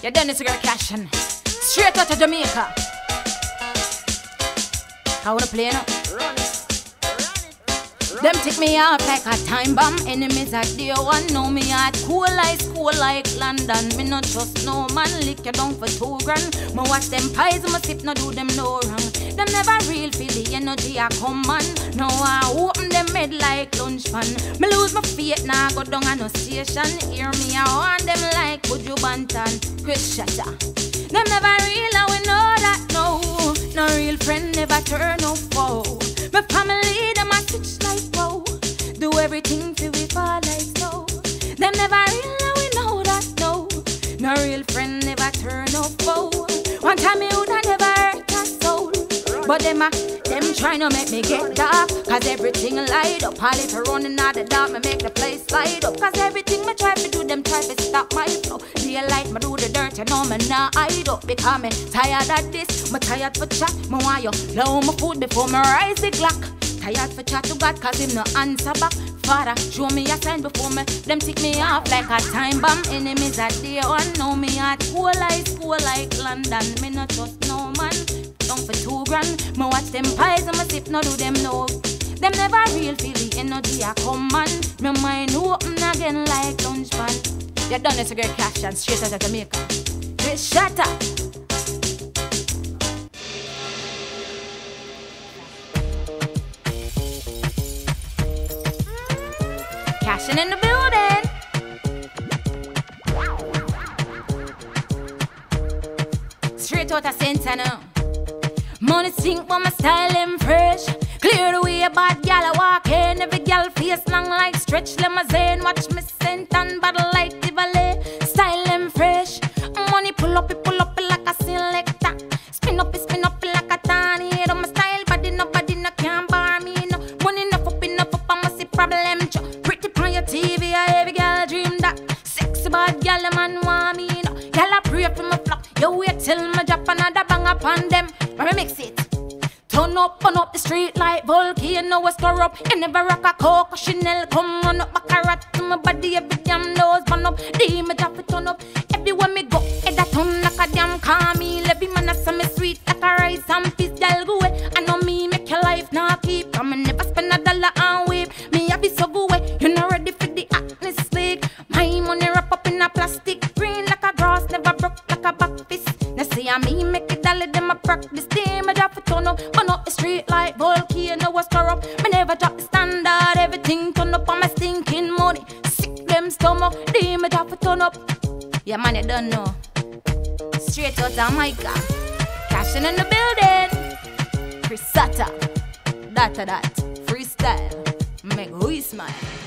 Your Dennis girl Cashan, straight out of Jamaica. I wanna play now. Them tick me off like a time bomb. Enemies at day one know me at cool like London. Me not trust no man, lick you down for 2 grand. Me watch them pies, me sip, no do them no wrong. Them never real feel the energy I come on. Now I open them head like lunch pan. Me lose my faith now, go down on no station. Hear me, I want them like Buju Banton, Chris Satta. Them never real and we know that no. No real friend never turn no foe. My family, them a switch like wow. Do everything till we fall like so. Them never real and we know that no. No real friend never turn no foe. One time me woulda never hurt a soul. But them tryna make me get dark. Cause everything light up. All if I running out the dark, me make the place slide up. Cause everything me try to do, them try to stop my flow. Daylight, me do the dirt, you know me nah hide up. Because me tired of this, me tired for chat. Me want you blow my food before me rise the clock. Tired for chat to God, cause him no answer back. Father, show me a sign before me. Them tick me off like a time bomb. Enemies at day one, know me at school like London. Me not trust no man. Down for 2 grand. Me watch them pies and me sip, no do them no. Them never real feel the energy I come on. My mind open again like lunch pan. You done this girl Cashan, straight out of Jamaica. Just shut up. Cashan in the building. Straight out of center now. Money sink but my style them fresh. Clear the way a bad gal I walk in. Every gal face long like stretch limousine. Watch me scent and battle like the valet. Style them fresh. Money pull up it like a selector. Spin up it like a tiny. Head on my style body, nobody no can bar me no. Money enough up I'm a see problem. Pretty on your TV, every gal dream that. Sexy bad gal a man want me no. Gal I pray for my flop. You wait till me drop another bang upon them. Remix it. Turn up the street like volcano was corrupt. You never rock a Coco Chanel. Come on up my carrot to my body. Every damn nose burn up. The image of it turn up. Everywhere me go, head a turn like a damn camel. Every man a saw me sweet like a rice and peas. Girl go away, I know me make your life not keep. I me never spend a dollar and wave. Me a be so go away, you not ready for the acne sleek. My money wrap up in a plastic green like a grass, never broke like a back fist. Now see I me make it dollar, them a practice. Burn up the street like volcano was corrupt. Me never drop the standard. Everything turn up on my stinking money. Sick them stomach. The image have to turn up. Yeah man, you don't know. Straight out of my car. Cashin' in the building. Chris Satta. That freestyle. Make we smile.